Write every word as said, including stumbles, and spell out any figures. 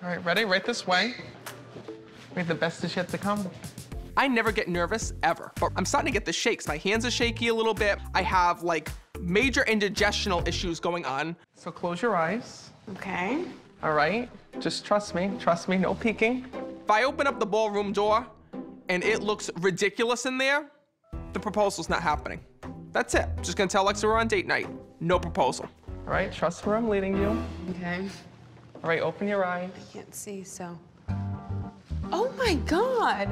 All right, ready? Right this way. We have the best is yet to come. I never get nervous, ever, but I'm starting to get the shakes. My hands are shaky a little bit. I have, like, major indigestional issues going on. So close your eyes. Okay. All right, just trust me, trust me, no peeking. If I open up the ballroom door and it looks ridiculous in there, the proposal's not happening. That's it. I'm just gonna tell Alexa we're on date night. No proposal. All right, trust where I'm leading you. Okay. All right, open your eyes. I can't see, so. Oh my God.